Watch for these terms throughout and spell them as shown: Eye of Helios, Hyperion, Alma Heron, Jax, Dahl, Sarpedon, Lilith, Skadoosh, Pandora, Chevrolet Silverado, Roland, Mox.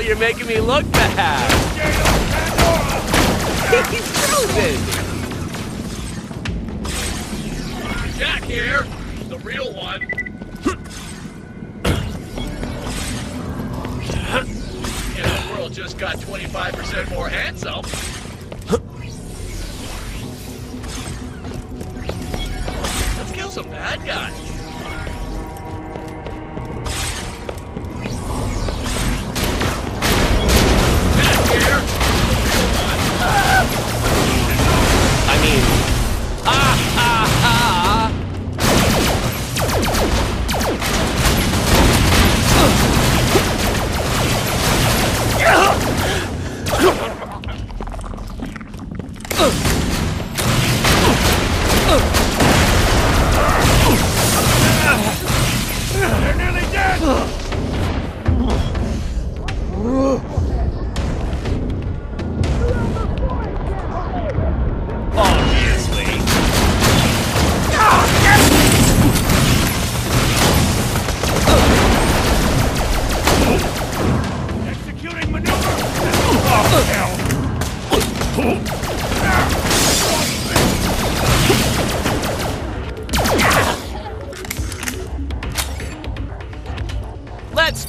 You're making me look bad. He's frozen. Jack here, the real one. Yeah, the world just got 25% more handsome. Let's kill some bad guys.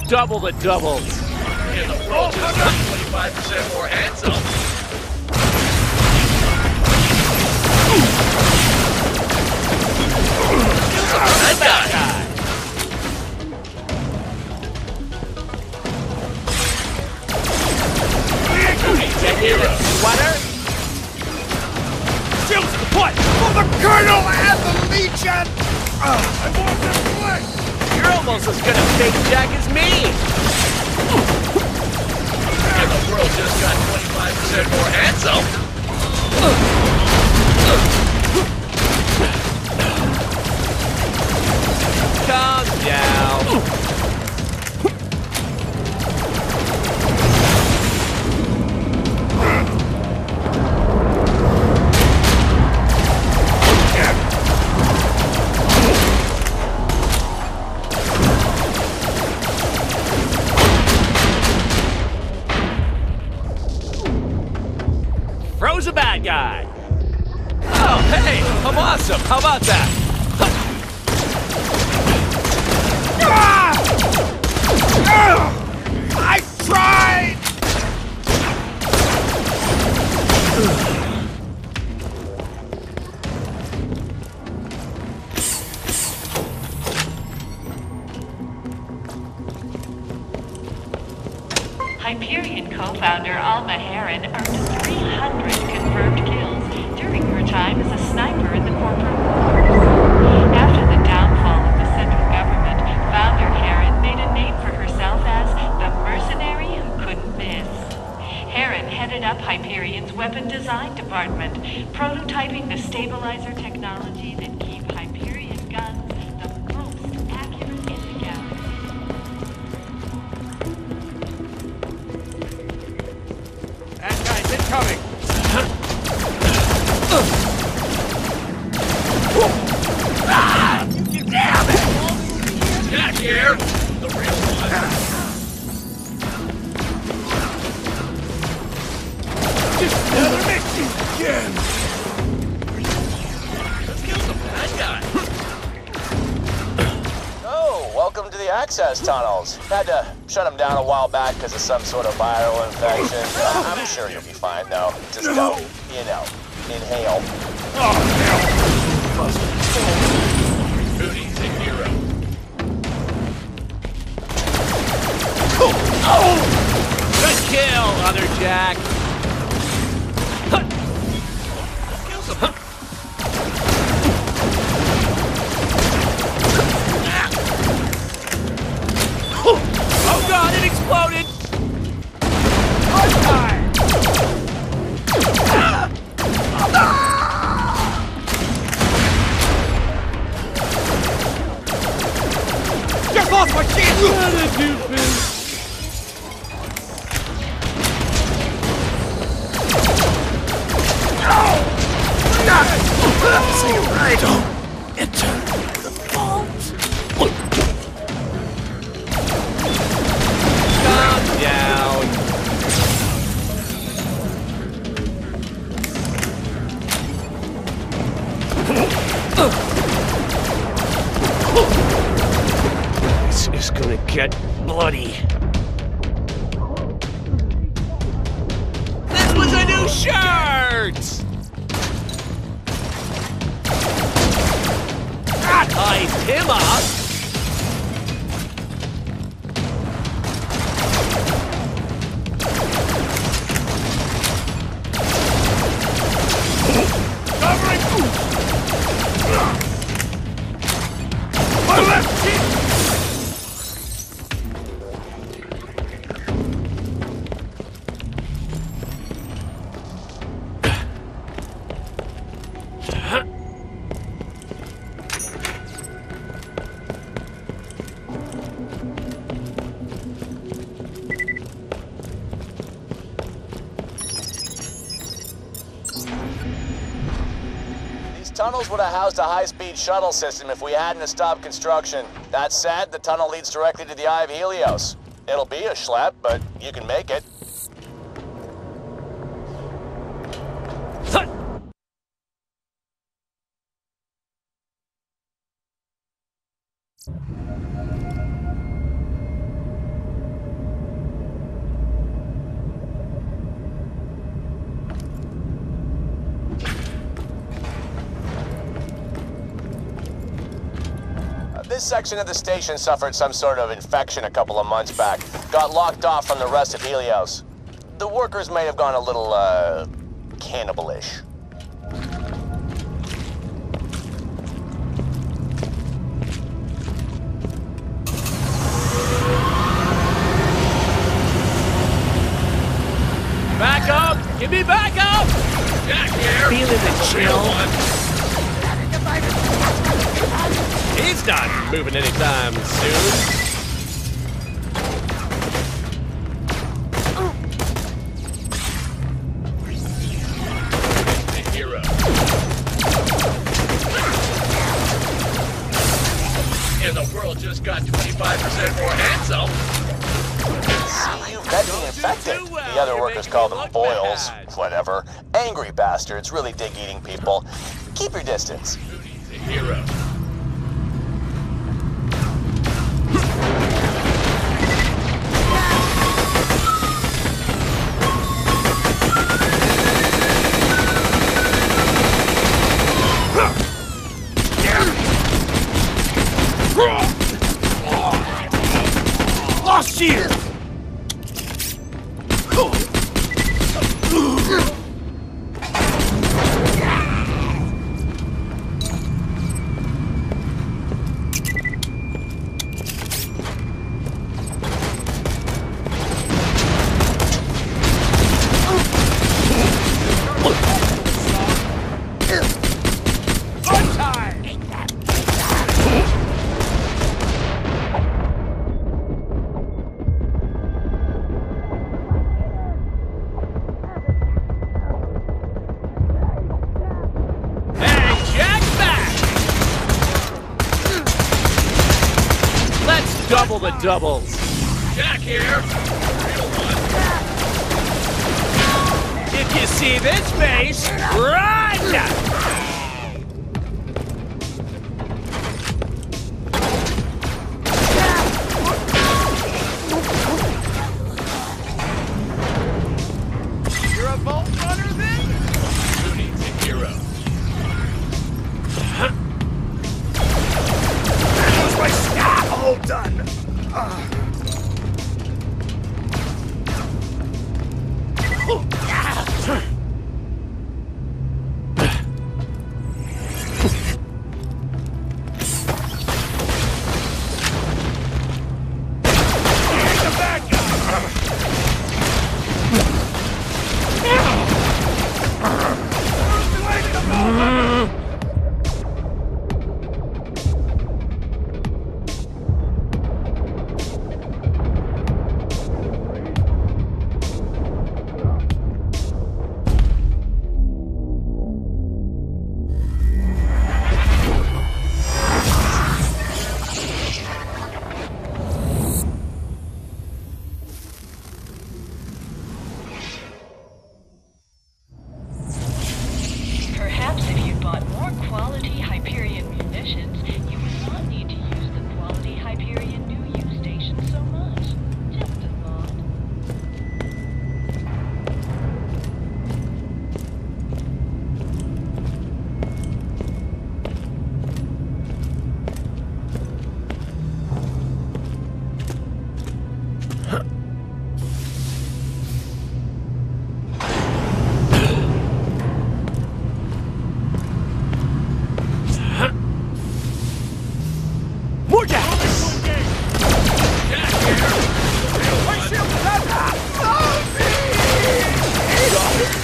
Double the doubles. Yeah, the world just got 25% more handsome. Steals the putt for the Colonel and the Legion. I want this play. You're almost as good a fake Jack as me! And the world just got 25% more handsome! Calm down! Guy. Oh, hey, I'm awesome. How about that? I tried. Hyperion co-founder Alma Heron earned 300 confirmed kills during her time as a sniper in the corporate war. After the downfall of the central government, Founder Heron made a name for herself as the mercenary who couldn't miss. Heron headed up Hyperion's weapon design department, prototyping the stabilizer technology that keeps Hyperion guns. Coming! Ah! Damn it! Jack here! The real one! Just never makes you again! Let's kill the bad guy! Oh, welcome to the access tunnels. Had to shut him down a while back because of some sort of viral infection. I'm sure you'll be fine, though. Just don't, you know, inhale. Oh, hell! Booty's a hero. Oh! Good kill, other Jack! god, it exploded! Just lost my chance! What a stupid! Say right. Don't enter the vault. Calm down. This is gonna get bloody. This was a new shirt. Eyes him up! Covering! My left cheek! Tunnels would have housed a high-speed shuttle system if we hadn't stopped construction. That said, the tunnel leads directly to the Eye of Helios. It'll be a schlep, but you can make it. This section of the station suffered some sort of infection a couple of months back. Got locked off from the rest of Helios. The workers may have gone a little, cannibal-ish. Back up! Give me back up! Back here! Feeling the chill. He's not moving anytime soon. And the world just got 25% more handsome. See, you've got me infected. Well. The other workers call them boils. Bad. Whatever. Angry bastards really dig eating people. Keep your distance. Moody's a hero. Double the doubles. Jack here. Real one. If you see this face, run! You're a vault runner then? Who needs a hero? Huh? That was my staff! All done!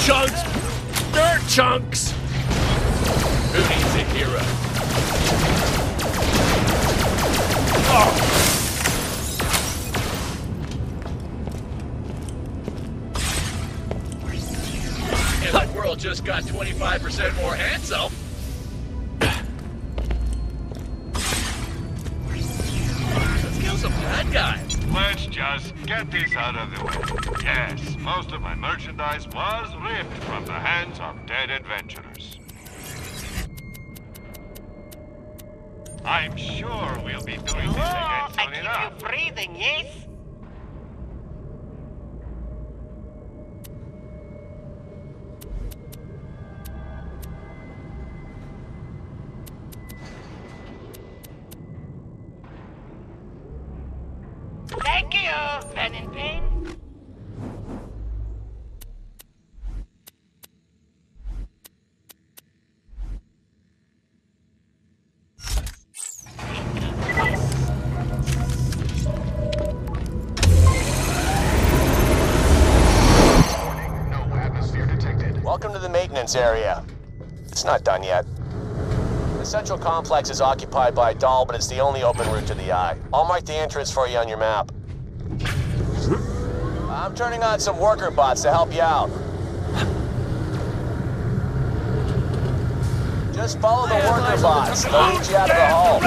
chunks! Dirt chunks! Who needs a hero? Oh. Just got 25% more handsome. Let's kill some bad guys. Let's just get this out of the way. Yes, most of my merchandise was ripped from the hands of dead adventurers. I'm sure we'll be doing this again soon enough. I keep you breathing, yes? Area. It's not done yet. The central complex is occupied by Dahl, but it's the only open route to the Eye. I'll mark the entrance for you on your map. I'm turning on some worker bots to help you out. Just follow the worker bots. They'll lead you out of the hole.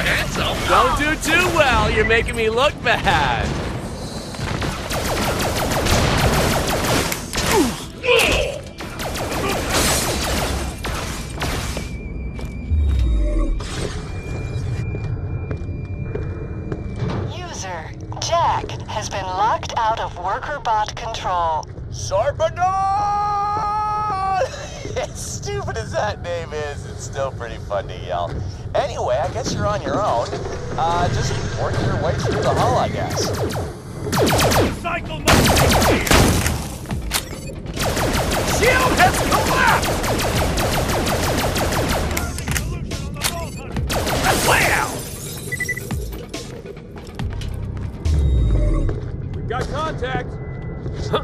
Handsome. Don't do too well, you're making me look bad. User Jack has been locked out of worker bot control. Sarpedon! As stupid as that name is, it's still pretty fun to yell. Anyway, I guess you're on your own. Just work your way through the hull, I guess. Cycle shield has collapsed! Wow! We've got contact! Huh?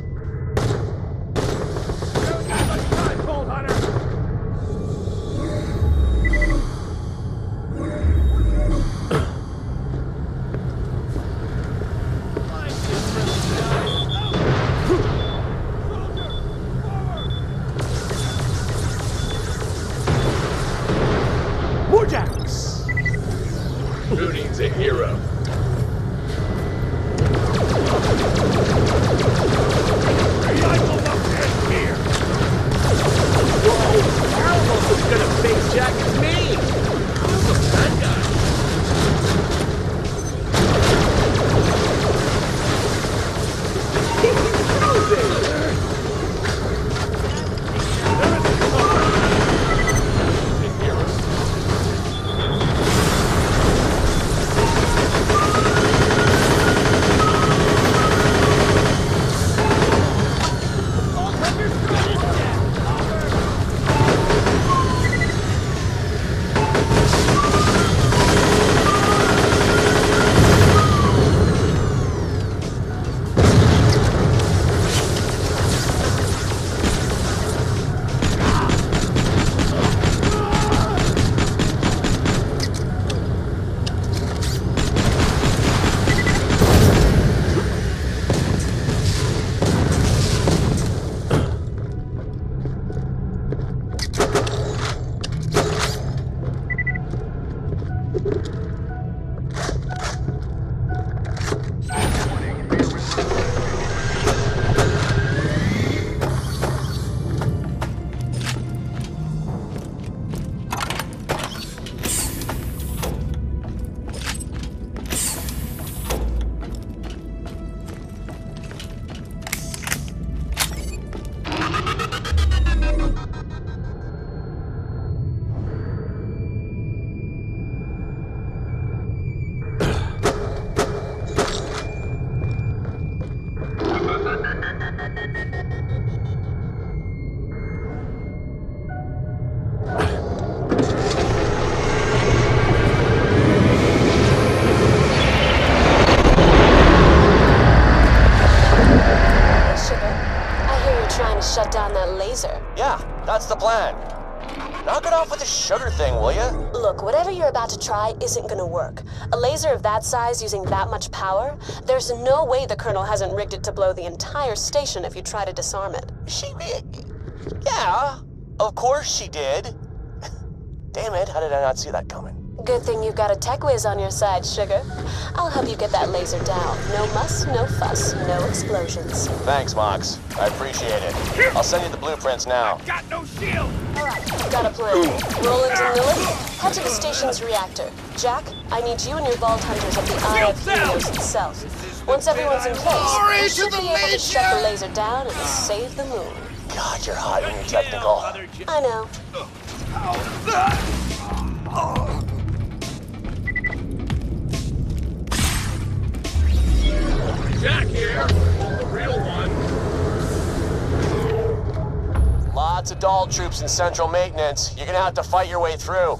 Hero. trying to shut down that laser. Yeah, that's the plan. Knock it off with the sugar thing, will ya? Look, whatever you're about to try isn't gonna work. A laser of that size using that much power? There's no way the Colonel hasn't rigged it to blow the entire station if you try to disarm it. Yeah, of course she did. Damn it, how did I not see that coming? Good thing you've got a tech whiz on your side, sugar. I'll help you get that laser down. No muss, no fuss, no explosions. Thanks, Mox. I appreciate it. I'll send you the blueprints now. I've got no shield! Alright, got a plan. Roland and Lilith, head to the station's reactor. Jack, I need you and your Vault Hunters at the Eye of Helios itself. Once everyone's in place, we should be able to shut the laser down and save the moon. God, you're hot and you're technical. I know. Jack here, the real one. Lots of Dahl troops in Central Maintenance. You're gonna have to fight your way through.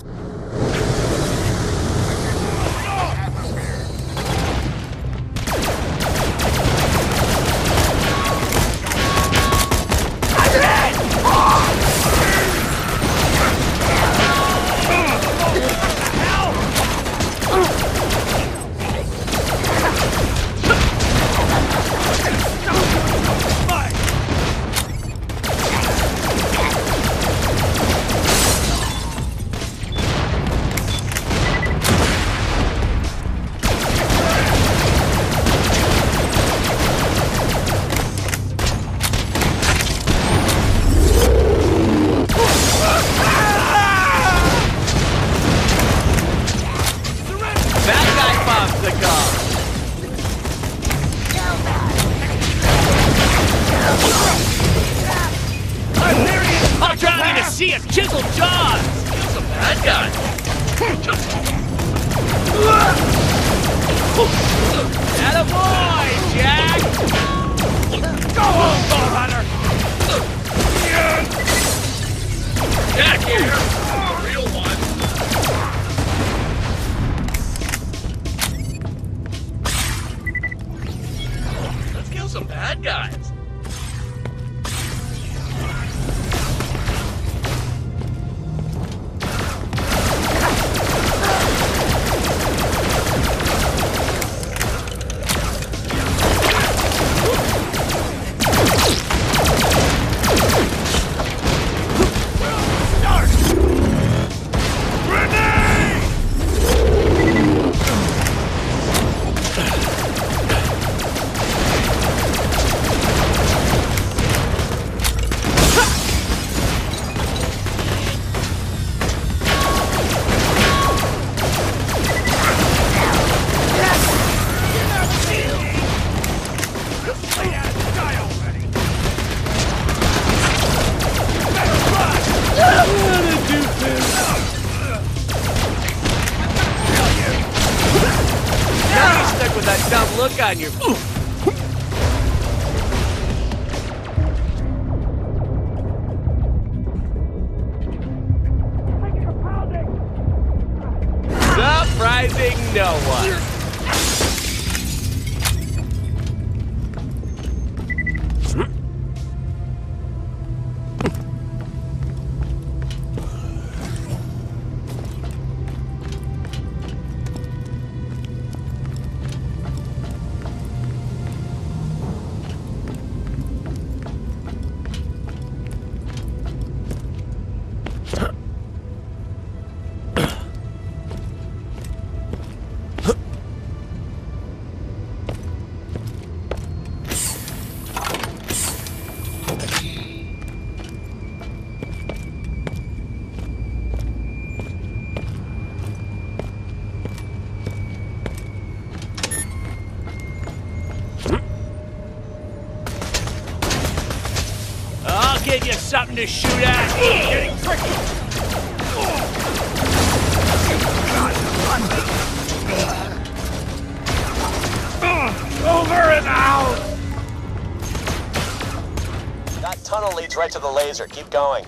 Give you something to shoot at. You're getting tricky. Over and out. That tunnel leads right to the laser. Keep going.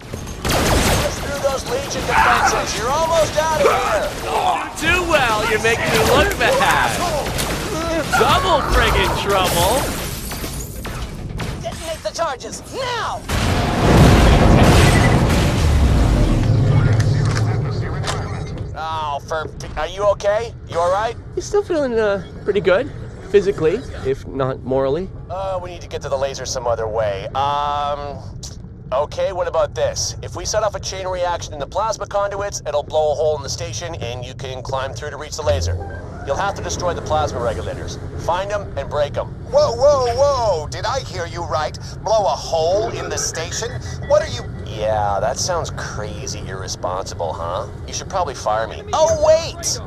Just through those Legion defenses. You're almost out of here. Too well. You're making me look bad. Double friggin' trouble. charges, now! Oh, are you okay? You alright? You're still feeling pretty good, physically, if not morally. We need to get to the laser some other way. Okay, what about this? If we set off a chain reaction in the plasma conduits, it'll blow a hole in the station and you can climb through to reach the laser. You'll have to destroy the plasma regulators. Find them and break them. Whoa, whoa, whoa! Did I hear you right? Blow a hole in the station? What are you... Yeah, that sounds crazy irresponsible, huh? You should probably fire me. Oh, wait!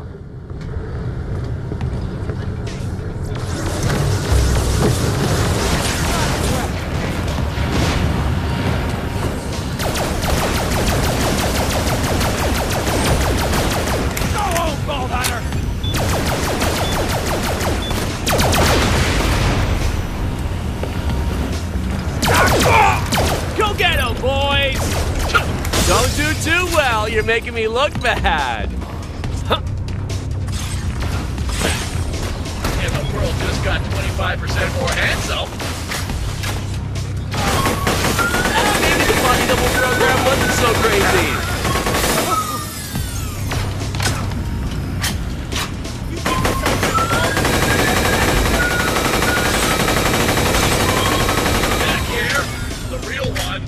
You're making me look bad. Huh. And the world just got 25% more handsome. Maybe the body double program wasn't so crazy. Back here, the real one.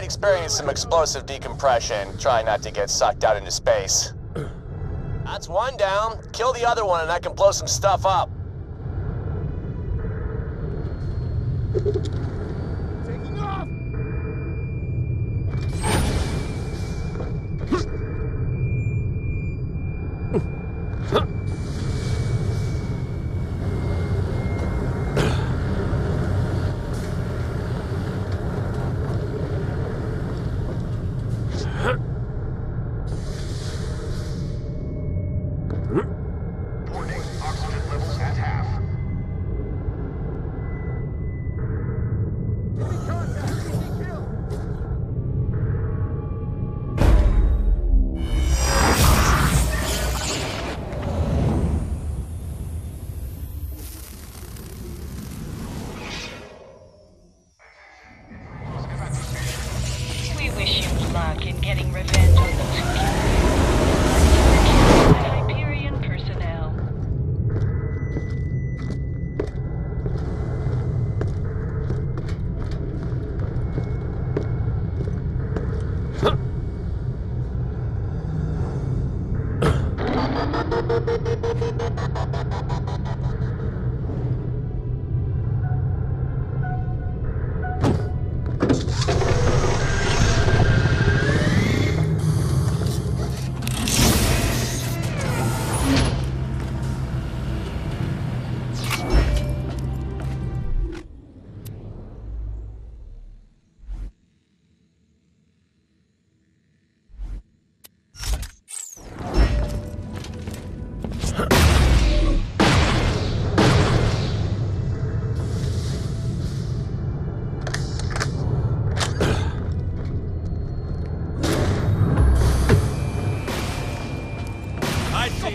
Experience some explosive decompression. Try not to get sucked out into space. That's one down. Kill the other one and I can blow some stuff up. Taking off!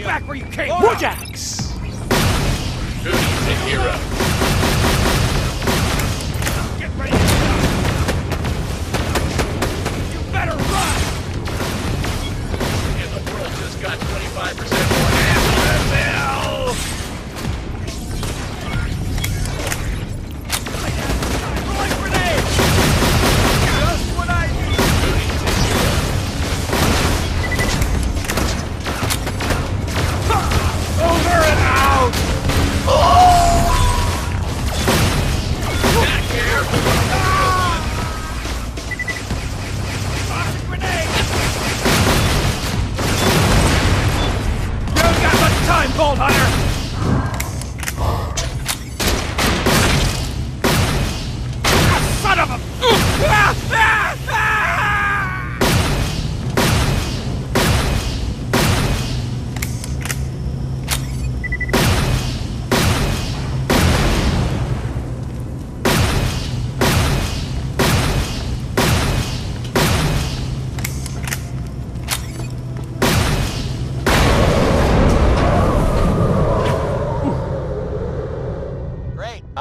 Back where you came from! Jax! Who's the hero? Get ready to die! You better run! And the world just got 25% more ammo! Over and out! Oh!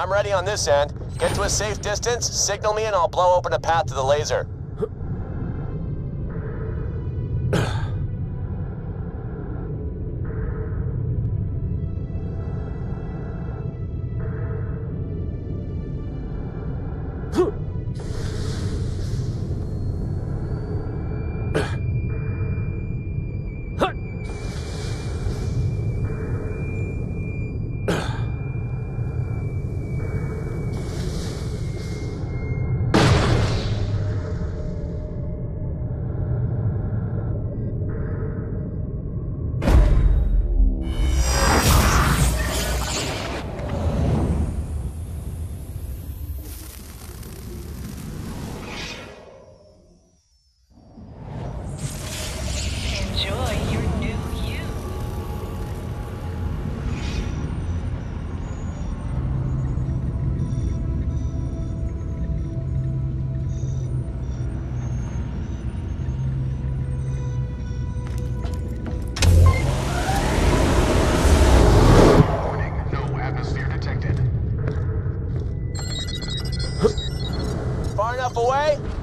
I'm ready on this end. Get to a safe distance, signal me, and I'll blow open a path to the laser.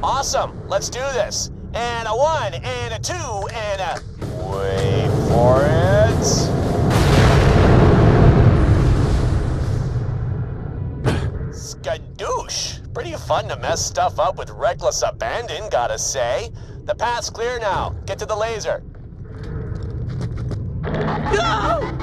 Awesome, let's do this. And a 1, and a 2, and a... Wait for it. Skadoosh. Pretty fun to mess stuff up with reckless abandon, gotta say. The path's clear now. Get to the laser. No!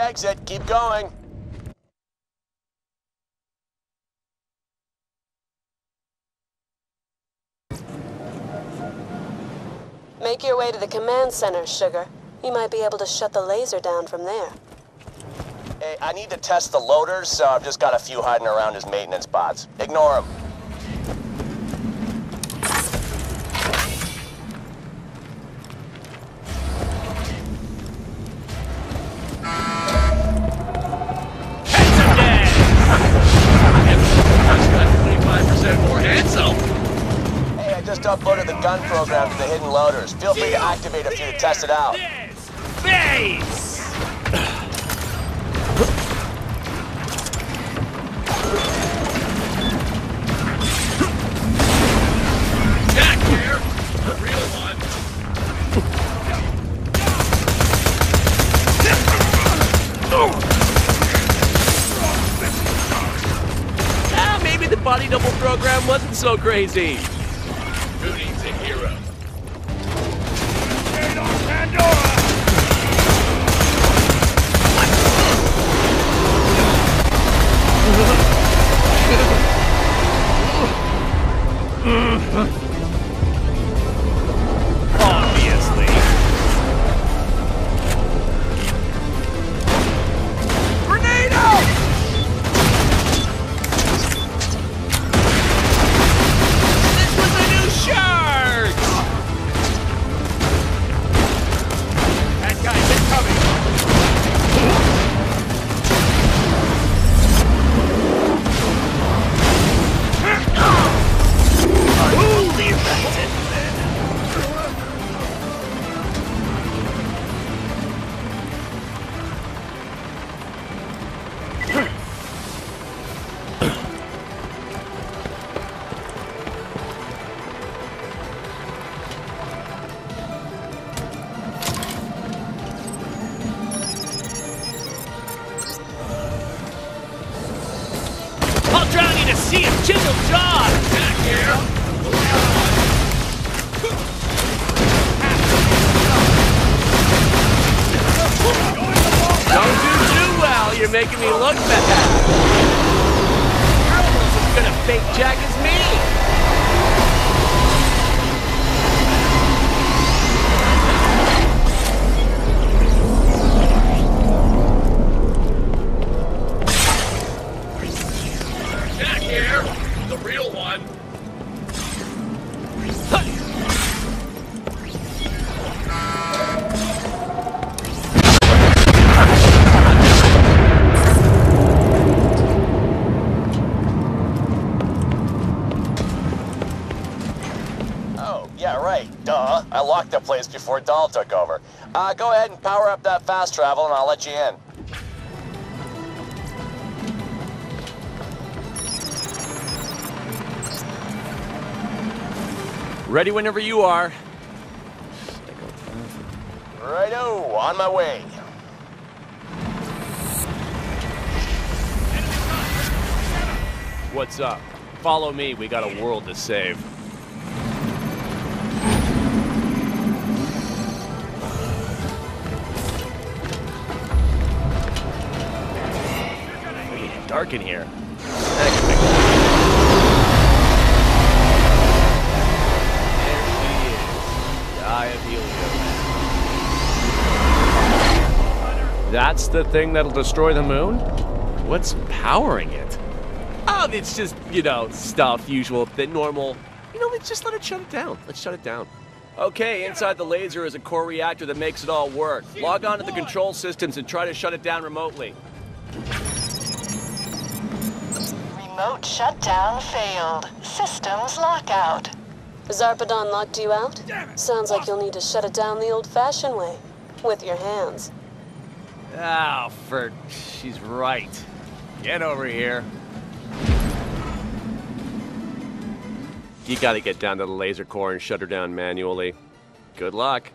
Exit, keep going. Make your way to the command center, Sugar. You might be able to shut the laser down from there. Hey, I need to test the loaders, so I've just got a few hiding around as maintenance bots. Ignore them. Uploaded the gun program to the hidden loaders. Feel free to activate a few to test it out. Face! the body double program wasn't so crazy. Who needs a hero? Stay on Pandora! Obviously. Grenade out! This was a new shark! That guy's incoming! Before Dahl took over. Go ahead and power up that fast travel and I'll let you in. Ready whenever you are. Righto, on my way. What's up? Follow me, we got a world to save. Dark in here. There she is, the Eye of Helios. That's the thing that'll destroy the moon? What's powering it? Oh, it's just, you know, stuff, usual, the normal. You know, let's just let it shut it down. Let's shut it down. Okay, inside the laser is a core reactor that makes it all work. Log on to the control systems and try to shut it down remotely. Remote shutdown failed. Systems lockout. Sarpedon locked you out? Sounds like you'll need to shut it down the old-fashioned way. With your hands. Oh, for... she's right. Get over here. You gotta get down to the laser core and shut her down manually. Good luck.